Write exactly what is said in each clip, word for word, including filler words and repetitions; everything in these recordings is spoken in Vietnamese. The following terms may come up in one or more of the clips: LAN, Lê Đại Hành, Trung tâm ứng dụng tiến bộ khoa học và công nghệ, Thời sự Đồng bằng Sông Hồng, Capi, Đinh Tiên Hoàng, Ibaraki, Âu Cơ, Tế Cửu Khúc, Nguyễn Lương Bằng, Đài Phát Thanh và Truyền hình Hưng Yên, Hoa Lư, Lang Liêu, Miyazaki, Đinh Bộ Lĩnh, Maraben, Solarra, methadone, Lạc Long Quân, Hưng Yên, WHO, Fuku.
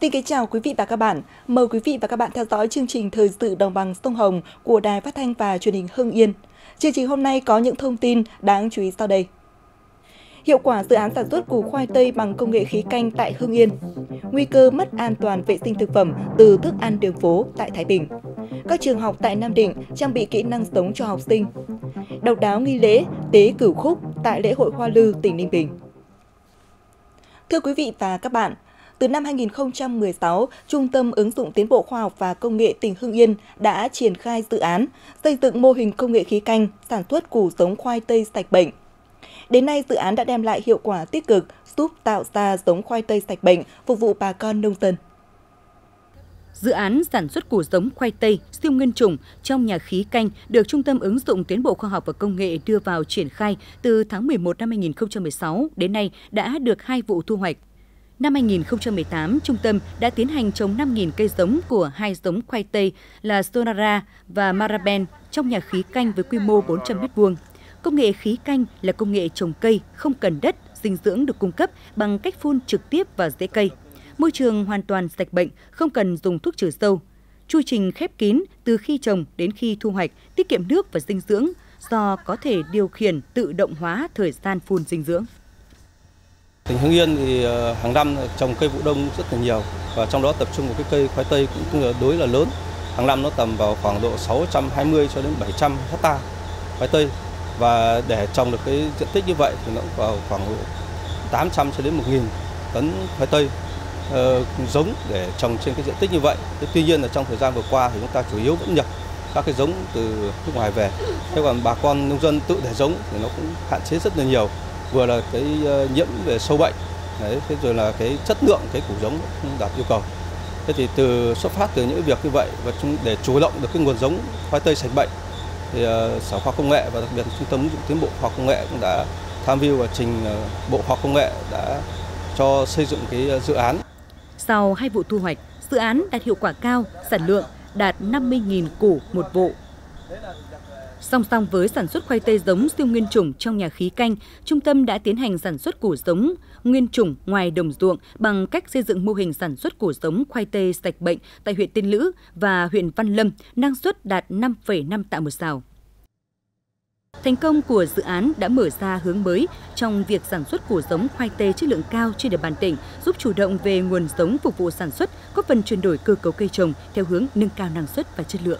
Xin kính chào quý vị và các bạn. Mời quý vị và các bạn theo dõi chương trình Thời sự Đồng bằng Sông Hồng của Đài Phát Thanh và Truyền hình Hưng Yên. Chương trình hôm nay có những thông tin đáng chú ý sau đây. Hiệu quả dự án sản xuất củ khoai tây bằng công nghệ khí canh tại Hưng Yên. Nguy cơ mất an toàn vệ sinh thực phẩm từ thức ăn đường phố tại Thái Bình. Các trường học tại Nam Định trang bị kỹ năng sống cho học sinh. Độc đáo nghi lễ Tế Cửu Khúc tại lễ hội Hoa Lư, tỉnh Ninh Bình. Thưa quý vị và các bạn, từ năm hai nghìn không trăm mười sáu, Trung tâm ứng dụng tiến bộ khoa học và công nghệ tỉnh Hưng Yên đã triển khai dự án xây dựng mô hình công nghệ khí canh sản xuất củ giống khoai tây sạch bệnh. Đến nay, dự án đã đem lại hiệu quả tích cực, giúp tạo ra giống khoai tây sạch bệnh, phục vụ bà con nông dân. Dự án sản xuất củ giống khoai tây siêu nguyên chủng trong nhà khí canh được Trung tâm ứng dụng tiến bộ khoa học và công nghệ đưa vào triển khai từ tháng mười một năm hai nghìn không trăm mười sáu đến nay đã được hai vụ thu hoạch. Năm hai nghìn không trăm mười tám, Trung tâm đã tiến hành trồng năm nghìn cây giống của hai giống khoai tây là Solarra và Maraben trong nhà khí canh với quy mô bốn trăm mét vuông. Công nghệ khí canh là công nghệ trồng cây không cần đất, dinh dưỡng được cung cấp bằng cách phun trực tiếp vào rễ cây. Môi trường hoàn toàn sạch bệnh, không cần dùng thuốc trừ sâu. Chu trình khép kín từ khi trồng đến khi thu hoạch, tiết kiệm nước và dinh dưỡng do có thể điều khiển tự động hóa thời gian phun dinh dưỡng. Tỉnh Hưng Yên thì hàng năm trồng cây vụ đông rất là nhiều và trong đó tập trung vào cái cây khoai tây cũng đối là lớn. Hàng năm nó tầm vào khoảng độ sáu trăm hai mươi cho đến bảy trăm hectare khoai tây và để trồng được cái diện tích như vậy thì nó vào khoảng tám trăm cho đến một nghìn tấn khoai tây Uh, giống để trồng trên cái diện tích như vậy. Thế tuy nhiên là trong thời gian vừa qua thì chúng ta chủ yếu vẫn nhập các cái giống từ nước ngoài về. Thế còn bà con nông dân tự để giống thì nó cũng hạn chế rất là nhiều. Vừa là cái uh, nhiễm về sâu bệnh, đấy, thế rồi là cái chất lượng cái củ giống cũng đạt yêu cầu. Thế thì từ xuất phát từ những việc như vậy và chúng để chủ động được cái nguồn giống khoai tây sạch bệnh thì uh, Sở Khoa công nghệ và đặc biệt Trung tâm ứng dụng tiến bộ khoa học công nghệ cũng đã tham mưu và trình uh, Bộ Khoa học công nghệ đã cho xây dựng cái uh, dự án. Sau hai vụ thu hoạch, dự án đạt hiệu quả cao, sản lượng đạt năm mươi nghìn củ một vụ. Song song với sản xuất khoai tây giống siêu nguyên chủng trong nhà khí canh, Trung tâm đã tiến hành sản xuất củ giống nguyên chủng ngoài đồng ruộng bằng cách xây dựng mô hình sản xuất củ giống khoai tây sạch bệnh tại huyện Tiên Lữ và huyện Văn Lâm, năng suất đạt năm phẩy năm tạ một sào. Thành công của dự án đã mở ra hướng mới trong việc sản xuất củ giống khoai tây chất lượng cao trên địa bàn tỉnh, giúp chủ động về nguồn giống phục vụ sản xuất, góp phần chuyển đổi cơ cấu cây trồng theo hướng nâng cao năng suất và chất lượng.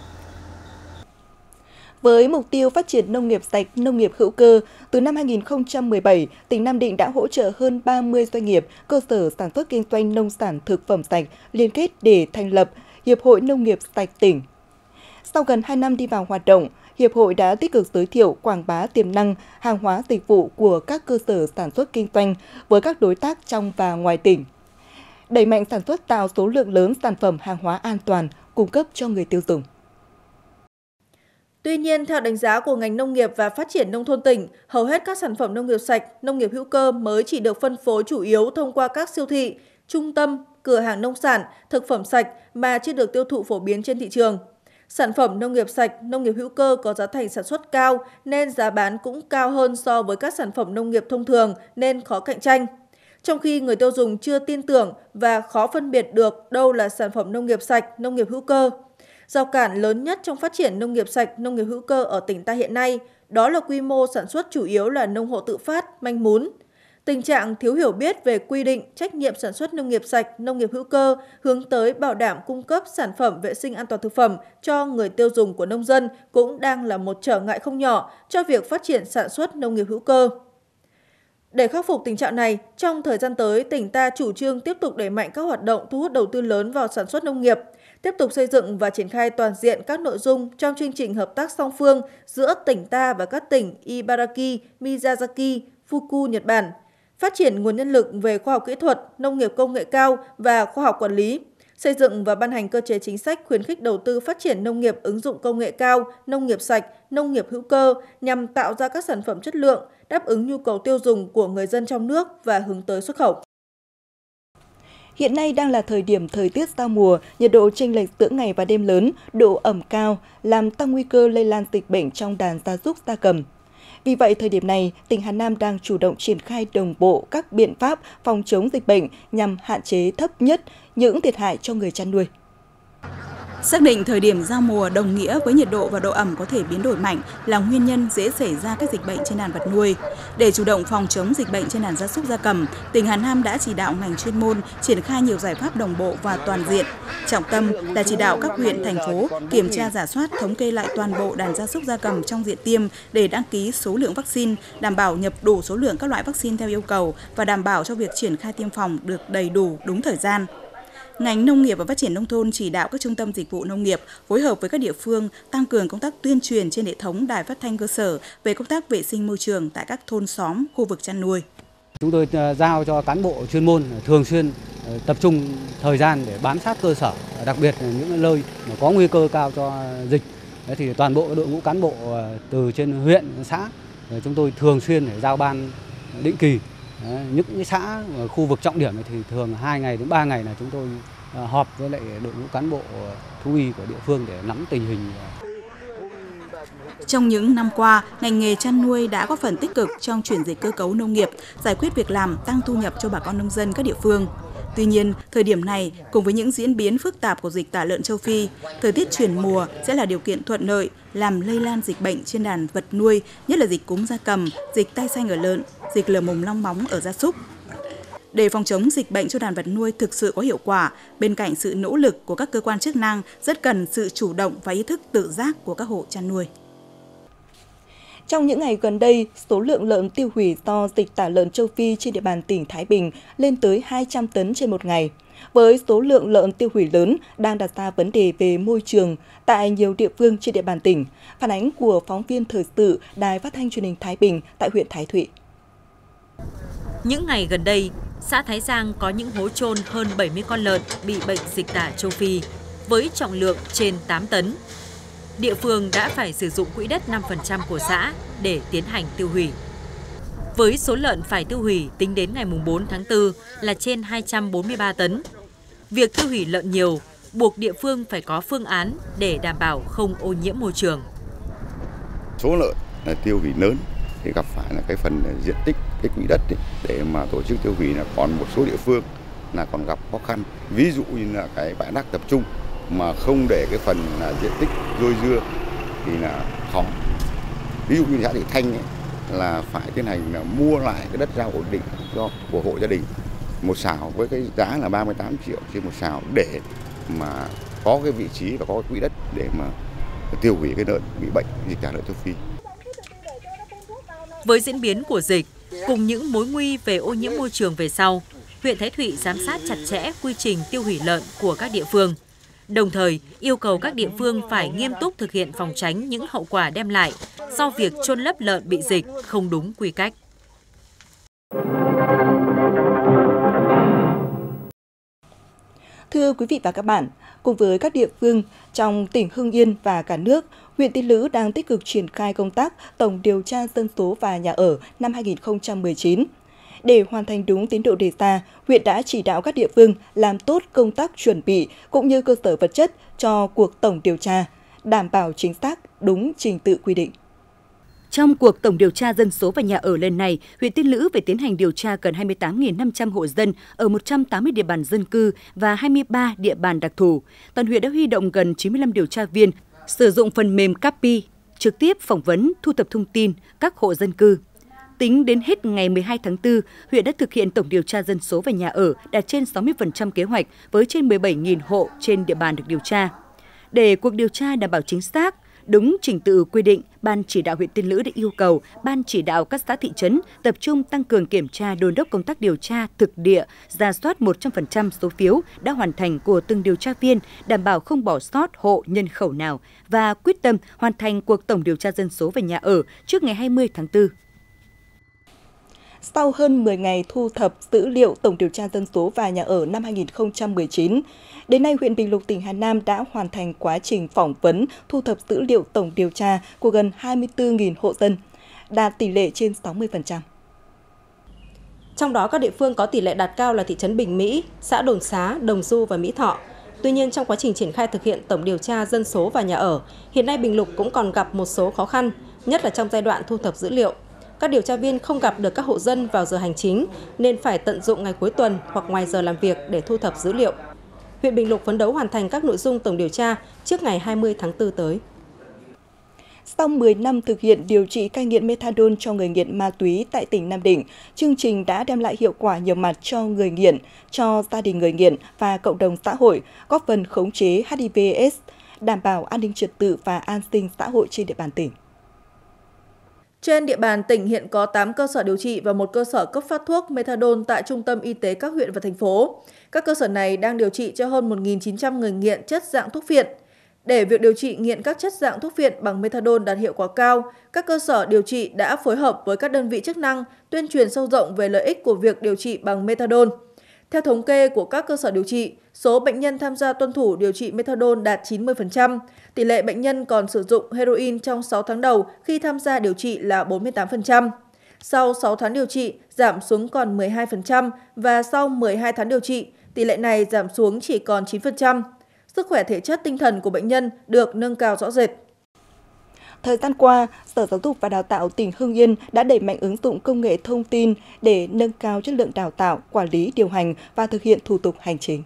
Với mục tiêu phát triển nông nghiệp sạch, nông nghiệp hữu cơ, từ năm hai nghìn không trăm mười bảy, tỉnh Nam Định đã hỗ trợ hơn ba mươi doanh nghiệp, cơ sở sản xuất kinh doanh nông sản thực phẩm sạch liên kết để thành lập Hiệp hội Nông nghiệp sạch tỉnh. Sau gần hai năm đi vào hoạt động, Hiệp hội đã tích cực giới thiệu quảng bá tiềm năng, hàng hóa dịch vụ của các cơ sở sản xuất kinh doanh với các đối tác trong và ngoài tỉnh. Đẩy mạnh sản xuất tạo số lượng lớn sản phẩm hàng hóa an toàn, cung cấp cho người tiêu dùng. Tuy nhiên, theo đánh giá của ngành nông nghiệp và phát triển nông thôn tỉnh, hầu hết các sản phẩm nông nghiệp sạch, nông nghiệp hữu cơ mới chỉ được phân phối chủ yếu thông qua các siêu thị, trung tâm, cửa hàng nông sản, thực phẩm sạch mà chưa được tiêu thụ phổ biến trên thị trường. Sản phẩm nông nghiệp sạch, nông nghiệp hữu cơ có giá thành sản xuất cao nên giá bán cũng cao hơn so với các sản phẩm nông nghiệp thông thường nên khó cạnh tranh. Trong khi người tiêu dùng chưa tin tưởng và khó phân biệt được đâu là sản phẩm nông nghiệp sạch, nông nghiệp hữu cơ. Rào cản lớn nhất trong phát triển nông nghiệp sạch, nông nghiệp hữu cơ ở tỉnh ta hiện nay đó là quy mô sản xuất chủ yếu là nông hộ tự phát, manh mún. Tình trạng thiếu hiểu biết về quy định, trách nhiệm sản xuất nông nghiệp sạch, nông nghiệp hữu cơ hướng tới bảo đảm cung cấp sản phẩm vệ sinh an toàn thực phẩm cho người tiêu dùng của nông dân cũng đang là một trở ngại không nhỏ cho việc phát triển sản xuất nông nghiệp hữu cơ. Để khắc phục tình trạng này, trong thời gian tới, tỉnh ta chủ trương tiếp tục đẩy mạnh các hoạt động thu hút đầu tư lớn vào sản xuất nông nghiệp, tiếp tục xây dựng và triển khai toàn diện các nội dung trong chương trình hợp tác song phương giữa tỉnh ta và các tỉnh Ibaraki, Miyazaki, Fuku, Nhật Bản, phát triển nguồn nhân lực về khoa học kỹ thuật, nông nghiệp công nghệ cao và khoa học quản lý, xây dựng và ban hành cơ chế chính sách khuyến khích đầu tư phát triển nông nghiệp ứng dụng công nghệ cao, nông nghiệp sạch, nông nghiệp hữu cơ nhằm tạo ra các sản phẩm chất lượng, đáp ứng nhu cầu tiêu dùng của người dân trong nước và hướng tới xuất khẩu. Hiện nay đang là thời điểm thời tiết giao mùa, nhiệt độ chênh lệch giữa ngày và đêm lớn, độ ẩm cao, làm tăng nguy cơ lây lan dịch bệnh trong đàn gia súc gia cầm. Vì vậy, thời điểm này, tỉnh Hà Nam đang chủ động triển khai đồng bộ các biện pháp phòng chống dịch bệnh nhằm hạn chế thấp nhất những thiệt hại cho người chăn nuôi. Xác định thời điểm giao mùa đồng nghĩa với nhiệt độ và độ ẩm có thể biến đổi mạnh là nguyên nhân dễ xảy ra các dịch bệnh trên đàn vật nuôi. Để chủ động phòng chống dịch bệnh trên đàn gia súc gia cầm, tỉnh Hà Nam đã chỉ đạo ngành chuyên môn triển khai nhiều giải pháp đồng bộ và toàn diện. Trọng tâm là chỉ đạo các huyện, thành phố kiểm tra rà soát, thống kê lại toàn bộ đàn gia súc gia cầm trong diện tiêm để đăng ký số lượng vaccine, đảm bảo nhập đủ số lượng các loại vaccine theo yêu cầu và đảm bảo cho việc triển khai tiêm phòng được đầy đủ đúng thời gian. Ngành Nông nghiệp và Phát triển Nông thôn chỉ đạo các trung tâm dịch vụ nông nghiệp phối hợp với các địa phương tăng cường công tác tuyên truyền trên hệ thống đài phát thanh cơ sở về công tác vệ sinh môi trường tại các thôn xóm, khu vực chăn nuôi. Chúng tôi giao cho cán bộ chuyên môn thường xuyên tập trung thời gian để bám sát cơ sở, đặc biệt là những nơi mà có nguy cơ cao cho dịch. Thì toàn bộ đội ngũ cán bộ từ trên huyện, xã chúng tôi thường xuyên để giao ban định kỳ. Những cái xã khu vực trọng điểm thì thường hai ngày đến ba ngày là chúng tôi họp với lại đội ngũ cán bộ thú y của địa phương để nắm tình hình. Trong những năm qua, ngành nghề chăn nuôi đã góp phần tích cực trong chuyển dịch cơ cấu nông nghiệp, giải quyết việc làm, tăng thu nhập cho bà con nông dân các địa phương. Tuy nhiên, thời điểm này, cùng với những diễn biến phức tạp của dịch tả lợn châu Phi, thời tiết chuyển mùa sẽ là điều kiện thuận lợi làm lây lan dịch bệnh trên đàn vật nuôi, nhất là dịch cúm gia cầm, dịch tai xanh ở lợn, dịch lở mồm long móng ở gia súc. Để phòng chống dịch bệnh cho đàn vật nuôi thực sự có hiệu quả, bên cạnh sự nỗ lực của các cơ quan chức năng, rất cần sự chủ động và ý thức tự giác của các hộ chăn nuôi. Trong những ngày gần đây, số lượng lợn tiêu hủy do dịch tả lợn châu Phi trên địa bàn tỉnh Thái Bình lên tới hai trăm tấn trên một ngày. Với số lượng lợn tiêu hủy lớn đang đặt ra vấn đề về môi trường tại nhiều địa phương trên địa bàn tỉnh, phản ánh của phóng viên Thời sự Đài Phát thanh Truyền hình Thái Bình tại huyện Thái Thụy. Những ngày gần đây, xã Thái Giang có những hố chôn hơn bảy mươi con lợn bị bệnh dịch tả châu Phi với trọng lượng trên tám tấn. Địa phương đã phải sử dụng quỹ đất năm phần trăm của xã để tiến hành tiêu hủy. Với số lợn phải tiêu hủy tính đến ngày bốn tháng tư là trên hai trăm bốn mươi ba tấn. Việc tiêu hủy lợn nhiều buộc địa phương phải có phương án để đảm bảo không ô nhiễm môi trường. Số lợn là tiêu hủy lớn thì gặp phải là cái phần diện tích, cái quỹ đất ấy, để mà tổ chức tiêu hủy là còn một số địa phương là còn gặp khó khăn. Ví dụ như là cái bãi rác tập trung mà không để cái phần là diện tích dôi dưa thì là khó. Ví dụ như xã Thị Thanh ấy, là phải tiến hành là mua lại cái đất rau ổn định cho của hộ gia đình một sào với cái giá là ba mươi tám triệu trên một sào để mà có cái vị trí và có cái quỹ đất để mà tiêu hủy cái lợn bị bệnh dịch tả lợn châu Phi. Với diễn biến của dịch cùng những mối nguy về ô nhiễm môi trường về sau, huyện Thái Thụy giám sát chặt chẽ quy trình tiêu hủy lợn của các địa phương. Đồng thời, yêu cầu các địa phương phải nghiêm túc thực hiện phòng tránh những hậu quả đem lại do việc chôn lấp lợn bị dịch không đúng quy cách. Thưa quý vị và các bạn, cùng với các địa phương trong tỉnh Hưng Yên và cả nước, huyện Tiên Lữ đang tích cực triển khai công tác tổng điều tra dân số và nhà ở năm hai nghìn không trăm mười chín. Để hoàn thành đúng tiến độ đề ra, huyện đã chỉ đạo các địa phương làm tốt công tác chuẩn bị cũng như cơ sở vật chất cho cuộc tổng điều tra, đảm bảo chính xác, đúng trình tự quy định. Trong cuộc tổng điều tra dân số và nhà ở lần này, huyện Tiên Lữ phải tiến hành điều tra gần hai mươi tám nghìn năm trăm hộ dân ở một trăm tám mươi địa bàn dân cư và hai mươi ba địa bàn đặc thù. Toàn huyện đã huy động gần chín mươi lăm điều tra viên, sử dụng phần mềm Capi, trực tiếp phỏng vấn, thu thập thông tin các hộ dân cư. Tính đến hết ngày mười hai tháng tư, huyện đã thực hiện tổng điều tra dân số và nhà ở đạt trên sáu mươi phần trăm kế hoạch với trên mười bảy nghìn hộ trên địa bàn được điều tra. Để cuộc điều tra đảm bảo chính xác, đúng trình tự quy định, Ban chỉ đạo huyện Tiên Lữ đã yêu cầu Ban chỉ đạo các xã thị trấn tập trung tăng cường kiểm tra đôn đốc công tác điều tra thực địa, rà soát một trăm phần trăm số phiếu đã hoàn thành của từng điều tra viên, đảm bảo không bỏ sót hộ nhân khẩu nào và quyết tâm hoàn thành cuộc tổng điều tra dân số và nhà ở trước ngày hai mươi tháng tư. Sau hơn mười ngày thu thập dữ liệu tổng điều tra dân số và nhà ở năm hai nghìn không trăm mười chín, đến nay huyện Bình Lục, tỉnh Hà Nam đã hoàn thành quá trình phỏng vấn thu thập dữ liệu tổng điều tra của gần hai mươi tư nghìn hộ dân, đạt tỷ lệ trên sáu mươi phần trăm. Trong đó các địa phương có tỷ lệ đạt cao là thị trấn Bình Mỹ, xã Đồn Xá, Đồng Du và Mỹ Thọ. Tuy nhiên, trong quá trình triển khai thực hiện tổng điều tra dân số và nhà ở, hiện nay Bình Lục cũng còn gặp một số khó khăn, nhất là trong giai đoạn thu thập dữ liệu. Các điều tra viên không gặp được các hộ dân vào giờ hành chính nên phải tận dụng ngày cuối tuần hoặc ngoài giờ làm việc để thu thập dữ liệu. Huyện Bình Lục phấn đấu hoàn thành các nội dung tổng điều tra trước ngày hai mươi tháng tư tới. Sau mười năm thực hiện điều trị cai nghiện methadone cho người nghiện ma túy tại tỉnh Nam Định, chương trình đã đem lại hiệu quả nhiều mặt cho người nghiện, cho gia đình người nghiện và cộng đồng xã hội, góp phần khống chế H I V S, đảm bảo an ninh trật tự và an sinh xã hội trên địa bàn tỉnh. Trên địa bàn tỉnh hiện có tám cơ sở điều trị và một cơ sở cấp phát thuốc methadone tại trung tâm y tế các huyện và thành phố. Các cơ sở này đang điều trị cho hơn một nghìn chín trăm người nghiện chất dạng thuốc phiện. Để việc điều trị nghiện các chất dạng thuốc phiện bằng methadone đạt hiệu quả cao, các cơ sở điều trị đã phối hợp với các đơn vị chức năng tuyên truyền sâu rộng về lợi ích của việc điều trị bằng methadone. Theo thống kê của các cơ sở điều trị, số bệnh nhân tham gia tuân thủ điều trị methadone đạt chín mươi phần trăm, tỷ lệ bệnh nhân còn sử dụng heroin trong sáu tháng đầu khi tham gia điều trị là bốn mươi tám phần trăm. Sau sáu tháng điều trị, giảm xuống còn mười hai phần trăm và sau mười hai tháng điều trị, tỷ lệ này giảm xuống chỉ còn chín phần trăm. Sức khỏe thể chất tinh thần của bệnh nhân được nâng cao rõ rệt. Thời gian qua, Sở Giáo dục và Đào tạo tỉnh Hưng Yên đã đẩy mạnh ứng dụng công nghệ thông tin để nâng cao chất lượng đào tạo, quản lý, điều hành và thực hiện thủ tục hành chính.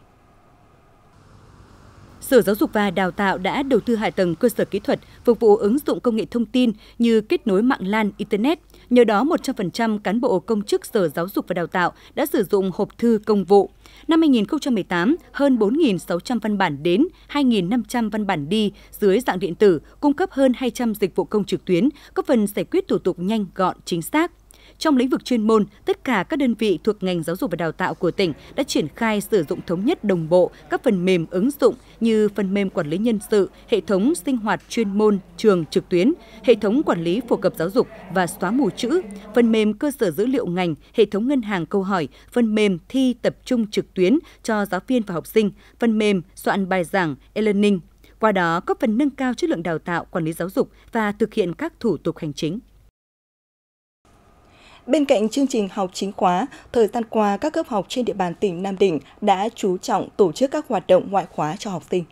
Sở Giáo dục và Đào tạo đã đầu tư hạ tầng cơ sở kỹ thuật phục vụ ứng dụng công nghệ thông tin như kết nối mạng LAN, Internet. Nhờ đó, một trăm phần trăm cán bộ công chức Sở Giáo dục và Đào tạo đã sử dụng hộp thư công vụ. Năm hai nghìn không trăm mười tám, hơn bốn nghìn sáu trăm văn bản đến, hai nghìn năm trăm văn bản đi dưới dạng điện tử, cung cấp hơn hai trăm dịch vụ công trực tuyến, góp phần giải quyết thủ tục nhanh, gọn, chính xác. Trong lĩnh vực chuyên môn, tất cả các đơn vị thuộc ngành giáo dục và đào tạo của tỉnh đã triển khai sử dụng thống nhất đồng bộ các phần mềm ứng dụng như phần mềm quản lý nhân sự, hệ thống sinh hoạt chuyên môn trường trực tuyến, hệ thống quản lý phổ cập giáo dục và xóa mù chữ, phần mềm cơ sở dữ liệu ngành, hệ thống ngân hàng câu hỏi, phần mềm thi tập trung trực tuyến cho giáo viên và học sinh, phần mềm soạn bài giảng e-learning. Qua đó góp phần nâng cao chất lượng đào tạo, quản lý giáo dục và thực hiện các thủ tục hành chính. Bên cạnh chương trình học chính khóa, thời gian qua các cấp học trên địa bàn tỉnh Nam Định đã chú trọng tổ chức các hoạt động ngoại khóa cho học sinh.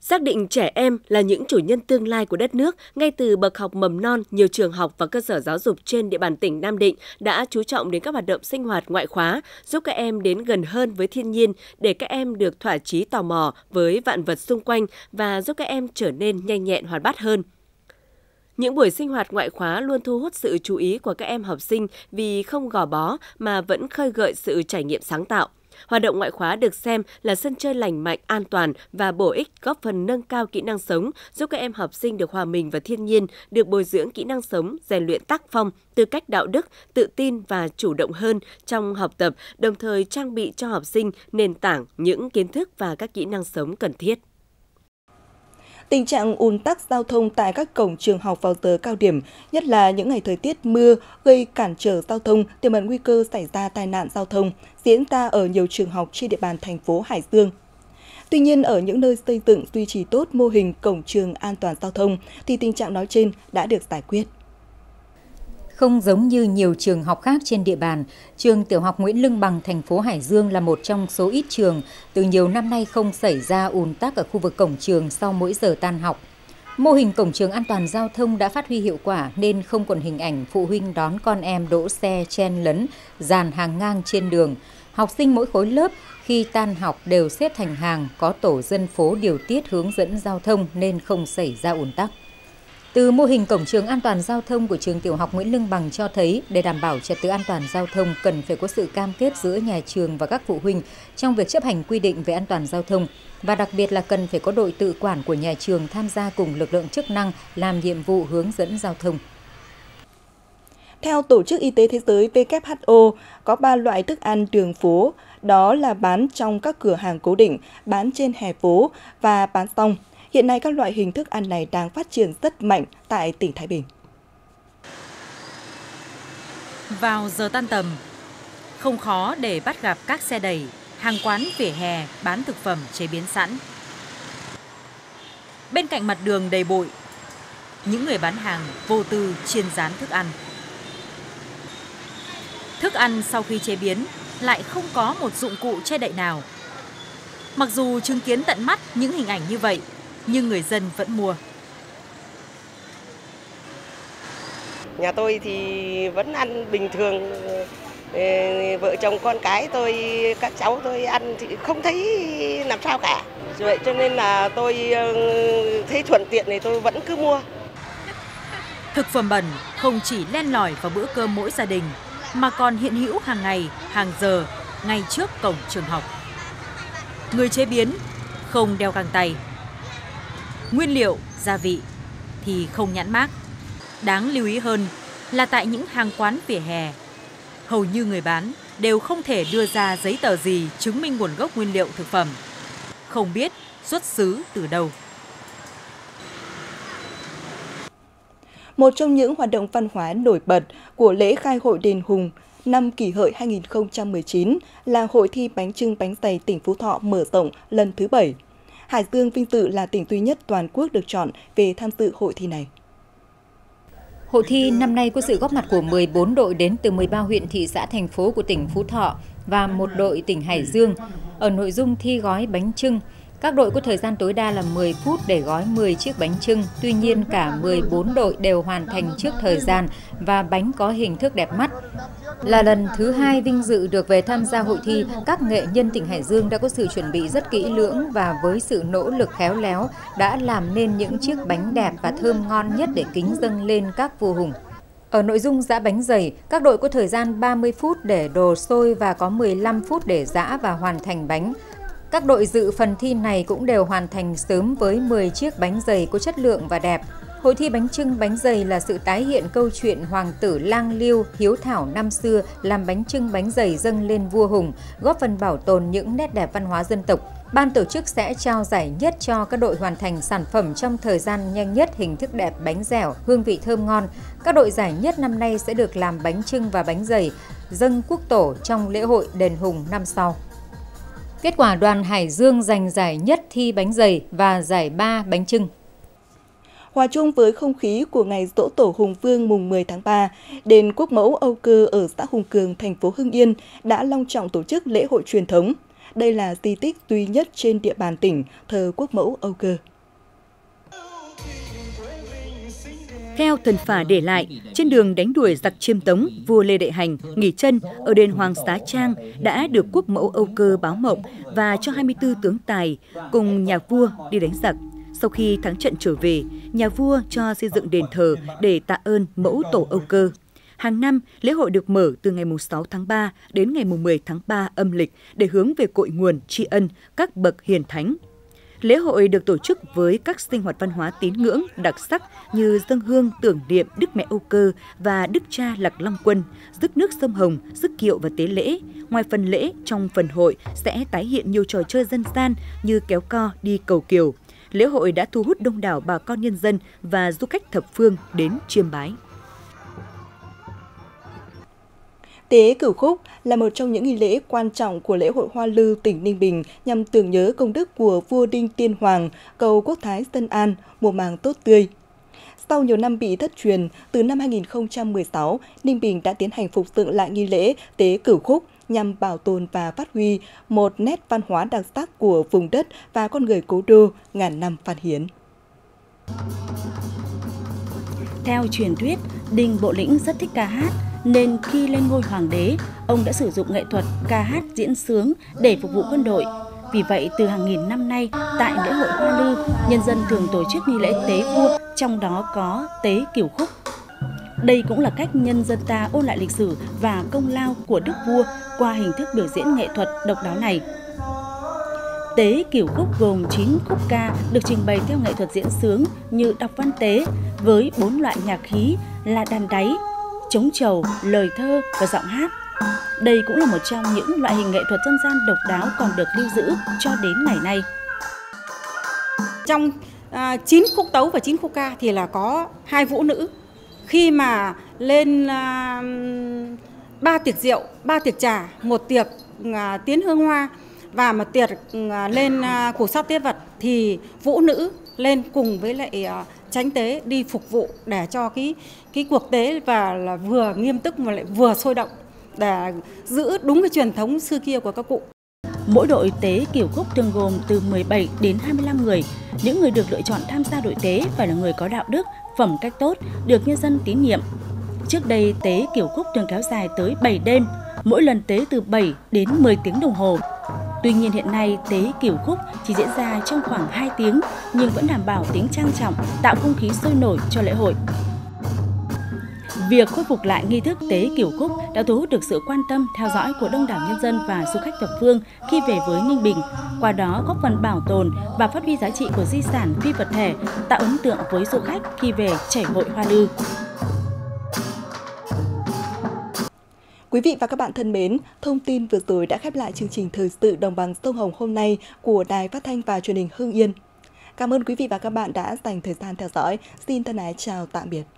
Xác định trẻ em là những chủ nhân tương lai của đất nước, ngay từ bậc học mầm non, nhiều trường học và cơ sở giáo dục trên địa bàn tỉnh Nam Định đã chú trọng đến các hoạt động sinh hoạt ngoại khóa, giúp các em đến gần hơn với thiên nhiên để các em được thỏa chí tò mò với vạn vật xung quanh và giúp các em trở nên nhanh nhẹn hoạt bát hơn. Những buổi sinh hoạt ngoại khóa luôn thu hút sự chú ý của các em học sinh vì không gò bó mà vẫn khơi gợi sự trải nghiệm sáng tạo. Hoạt động ngoại khóa được xem là sân chơi lành mạnh, an toàn và bổ ích, góp phần nâng cao kỹ năng sống, giúp các em học sinh được hòa mình vào thiên nhiên, được bồi dưỡng kỹ năng sống, rèn luyện tác phong, tư cách đạo đức, tự tin và chủ động hơn trong học tập, đồng thời trang bị cho học sinh nền tảng những kiến thức và các kỹ năng sống cần thiết. Tình trạng ùn tắc giao thông tại các cổng trường học vào giờ cao điểm, nhất là những ngày thời tiết mưa, gây cản trở giao thông, tiềm ẩn nguy cơ xảy ra tai nạn giao thông, diễn ra ở nhiều trường học trên địa bàn thành phố Hải Dương. Tuy nhiên, ở những nơi xây dựng duy trì tốt mô hình cổng trường an toàn giao thông, thì tình trạng nói trên đã được giải quyết. Không giống như nhiều trường học khác trên địa bàn, trường tiểu học Nguyễn Lương Bằng, thành phố Hải Dương là một trong số ít trường từ nhiều năm nay không xảy ra ùn tắc ở khu vực cổng trường sau mỗi giờ tan học. Mô hình cổng trường an toàn giao thông đã phát huy hiệu quả nên không còn hình ảnh phụ huynh đón con em đỗ xe chen lấn, dàn hàng ngang trên đường. Học sinh mỗi khối lớp khi tan học đều xếp thành hàng, có tổ dân phố điều tiết hướng dẫn giao thông nên không xảy ra ùn tắc. Từ mô hình cổng trường an toàn giao thông của trường tiểu học Nguyễn Lương Bằng cho thấy, để đảm bảo trật tự an toàn giao thông cần phải có sự cam kết giữa nhà trường và các phụ huynh trong việc chấp hành quy định về an toàn giao thông, và đặc biệt là cần phải có đội tự quản của nhà trường tham gia cùng lực lượng chức năng làm nhiệm vụ hướng dẫn giao thông. Theo Tổ chức Y tế Thế giới W H O, có ba loại thức ăn đường phố, đó là bán trong các cửa hàng cố định, bán trên hè phố và bán xong. Hiện nay, các loại hình thức ăn này đang phát triển rất mạnh tại tỉnh Thái Bình. Vào giờ tan tầm, không khó để bắt gặp các xe đẩy, hàng quán vỉa hè bán thực phẩm chế biến sẵn. Bên cạnh mặt đường đầy bụi, những người bán hàng vô tư chiên rán thức ăn. Thức ăn sau khi chế biến lại không có một dụng cụ che đậy nào. Mặc dù chứng kiến tận mắt những hình ảnh như vậy, nhưng người dân vẫn mua. Nhà tôi thì vẫn ăn bình thường, vợ chồng con cái tôi, các cháu tôi ăn thì không thấy làm sao cả. Vậy cho nên là tôi thấy thuận tiện thì tôi vẫn cứ mua. Thực phẩm bẩn không chỉ len lỏi vào bữa cơm mỗi gia đình, mà còn hiện hữu hàng ngày, hàng giờ, ngay trước cổng trường học. Người chế biến không đeo găng tay. Nguyên liệu, gia vị thì không nhãn mác. Đáng lưu ý hơn là tại những hàng quán vỉa hè, hầu như người bán đều không thể đưa ra giấy tờ gì chứng minh nguồn gốc nguyên liệu thực phẩm. Không biết xuất xứ từ đâu. Một trong những hoạt động văn hóa nổi bật của lễ khai hội đền Hùng năm Kỷ Hợi hai nghìn không trăm mười chín là hội thi bánh chưng bánh tày tỉnh Phú Thọ mở rộng lần thứ bảy. Hải Dương vinh dự là tỉnh duy nhất toàn quốc được chọn về tham dự hội thi này. Hội thi năm nay có sự góp mặt của mười bốn đội đến từ mười ba huyện, thị xã, thành phố của tỉnh Phú Thọ và một đội tỉnh Hải Dương. Ở nội dung thi gói bánh chưng, các đội có thời gian tối đa là mười phút để gói mười chiếc bánh chưng. Tuy nhiên, cả mười bốn đội đều hoàn thành trước thời gian và bánh có hình thức đẹp mắt. Là lần thứ hai vinh dự được về tham gia hội thi, các nghệ nhân tỉnh Hải Dương đã có sự chuẩn bị rất kỹ lưỡng và với sự nỗ lực khéo léo đã làm nên những chiếc bánh đẹp và thơm ngon nhất để kính dâng lên các vua hùng. Ở nội dung giã bánh dày, các đội có thời gian ba mươi phút để đồ sôi và có mười lăm phút để giã và hoàn thành bánh. Các đội dự phần thi này cũng đều hoàn thành sớm với mười chiếc bánh dày có chất lượng và đẹp. Hội thi bánh chưng bánh dày là sự tái hiện câu chuyện hoàng tử Lang Liêu hiếu thảo năm xưa làm bánh chưng bánh dày dâng lên vua hùng, góp phần bảo tồn những nét đẹp văn hóa dân tộc. Ban tổ chức sẽ trao giải nhất cho các đội hoàn thành sản phẩm trong thời gian nhanh nhất, hình thức đẹp, bánh dẻo, hương vị thơm ngon. Các đội giải nhất năm nay sẽ được làm bánh chưng và bánh dày dâng quốc tổ trong lễ hội đền Hùng năm sau. Kết quả đoàn Hải Dương giành giải nhất thi bánh dày và giải ba bánh chưng. Hòa chung với không khí của ngày giỗ tổ Hùng Vương mùng mười tháng ba, đền Quốc Mẫu Âu Cơ ở xã Hùng Cường, thành phố Hưng Yên đã long trọng tổ chức lễ hội truyền thống. Đây là di tích duy nhất trên địa bàn tỉnh thờ Quốc Mẫu Âu Cơ. Theo thần phả để lại, trên đường đánh đuổi giặc chiêm tống, vua Lê Đại Hành nghỉ chân ở đền Hoàng Xá Trang đã được Quốc Mẫu Âu Cơ báo mộng và cho hai mươi tư tướng tài cùng nhà vua đi đánh giặc. Sau khi thắng trận trở về, nhà vua cho xây dựng đền thờ để tạ ơn mẫu tổ Âu Cơ. Hàng năm, lễ hội được mở từ ngày sáu tháng ba đến ngày mười tháng ba âm lịch để hướng về cội nguồn tri ân các bậc hiền thánh. Lễ hội được tổ chức với các sinh hoạt văn hóa tín ngưỡng đặc sắc như dâng hương tưởng niệm Đức Mẹ Âu Cơ và Đức Cha Lạc Long Quân, rước nước sông Hồng, rước kiệu và tế lễ. Ngoài phần lễ, trong phần hội sẽ tái hiện nhiều trò chơi dân gian như kéo co, đi cầu kiều. Lễ hội đã thu hút đông đảo bà con nhân dân và du khách thập phương đến chiêm bái. Tế Cửu Khúc là một trong những nghi lễ quan trọng của lễ hội Hoa Lư, tỉnh Ninh Bình nhằm tưởng nhớ công đức của vua Đinh Tiên Hoàng, cầu quốc thái dân an, mùa màng tốt tươi. Sau nhiều năm bị thất truyền, từ năm hai nghìn không trăm mười sáu, Ninh Bình đã tiến hành phục dựng lại nghi lễ Tế Cửu Khúc nhằm bảo tồn và phát huy một nét văn hóa đặc sắc của vùng đất và con người cố đô ngàn năm Phan Hiến. Theo truyền thuyết, Đinh Bộ Lĩnh rất thích ca hát, nên khi lên ngôi hoàng đế, ông đã sử dụng nghệ thuật ca hát diễn sướng để phục vụ quân đội. Vì vậy, từ hàng nghìn năm nay, tại lễ hội Hoa Lư, nhân dân thường tổ chức nghi lễ tế vua, trong đó có Tế Cửu Khúc. Đây cũng là cách nhân dân ta ôn lại lịch sử và công lao của đức vua qua hình thức biểu diễn nghệ thuật độc đáo này. Tế Cửu Khúc gồm chín khúc ca được trình bày theo nghệ thuật diễn sướng như đọc văn tế với bốn loại nhạc khí là đàn đáy, trống trầu, lời thơ và giọng hát. Đây cũng là một trong những loại hình nghệ thuật dân gian độc đáo còn được lưu giữ cho đến ngày nay. Trong à, chín khúc tấu và chín khúc ca thì là có hai vũ nữ. Khi mà lên à, ba tiệc rượu, ba tiệc trà, một tiệc à, tiến hương hoa và một tiệc à, lên à, củ sóc tế vật thì vũ nữ lên cùng với lại à, chánh tế đi phục vụ để cho cái cái cuộc tế và là vừa nghiêm túc mà lại vừa sôi động để giữ đúng cái truyền thống xưa kia của các cụ. Mỗi đội Tế Cửu Khúc tương gồm từ mười bảy đến hai mươi lăm người. Những người được lựa chọn tham gia đội tế phải là người có đạo đức, phẩm cách tốt, được nhân dân tín nhiệm. Trước đây, tế Cửu Khúc thường kéo dài tới bảy đêm, mỗi lần tế từ bảy đến mười tiếng đồng hồ. Tuy nhiên hiện nay, tế Cửu Khúc chỉ diễn ra trong khoảng hai tiếng nhưng vẫn đảm bảo tính trang trọng, tạo không khí sôi nổi cho lễ hội. Việc khôi phục lại nghi thức tế Cửu Khúc đã thu hút được sự quan tâm, theo dõi của đông đảo nhân dân và du khách thập phương khi về với Ninh Bình, qua đó góp phần bảo tồn và phát huy giá trị của di sản phi vật thể, tạo ấn tượng với du khách khi về chảy hội Hoa Lư. Quý vị và các bạn thân mến, thông tin vừa rồi đã khép lại chương trình Thời sự Đồng bằng Sông Hồng hôm nay của Đài Phát thanh và Truyền hình Hưng Yên. Cảm ơn quý vị và các bạn đã dành thời gian theo dõi. Xin thân ái chào tạm biệt.